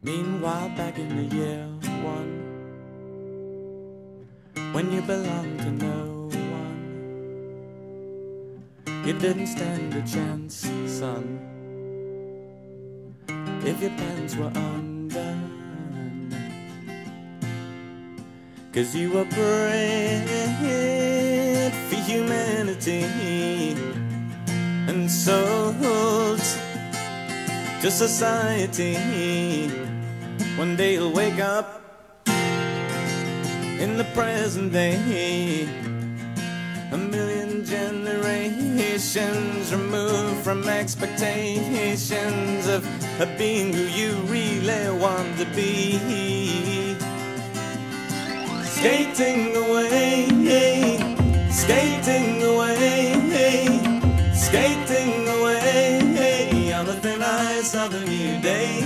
Meanwhile, back in the year 1, when you belonged to no one, you didn't stand a chance, son, if your pants were undone, 'cause you were bred for humanity and sold to society. One day you'll wake up in the present day, a million generations removed from expectations of being who you really want to be. Skating away, skating away, skating away on the thin ice of a new day.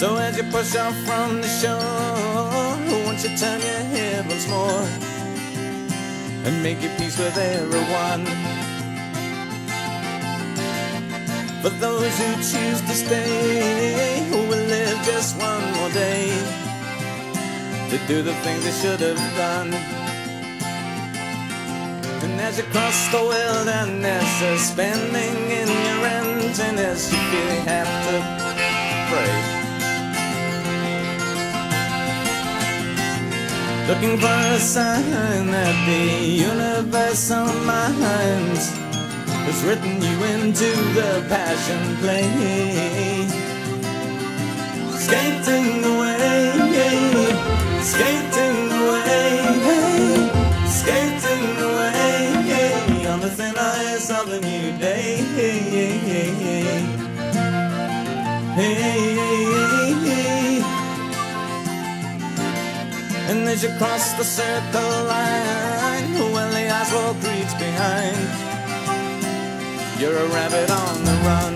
So as you push off from the shore, won't you turn your head once more and make your peace with everyone? For those who choose to stay, who will live just one more day to do the things they should have done. And as you cross the wilderness, suspending in your engine, as you feel you have to pray, looking for a sign that the universe on my hands has written you into the passion play. Skating away, skating away, skating away on the thin ice of a new day. And as you cross the circle line, when the asphalt creeps behind, you're a rabbit on the run.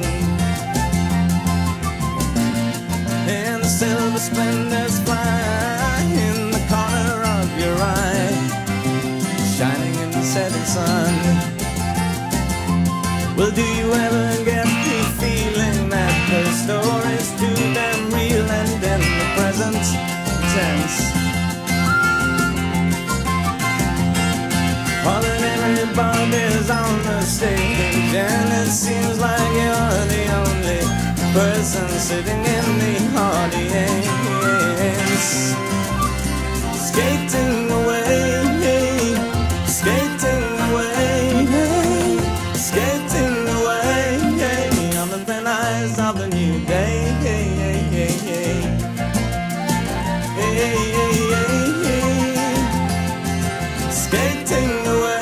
And the silver splendors fly in the corner of your eye, shining in the setting sun. Well, do you ever get the feeling that the story's too damn real and in the present tense? All that everybody's on the stage, and it seems like you're the only person sitting in the audience. Skating away, skating away, skating away on the thin ice of the new day. Skating away.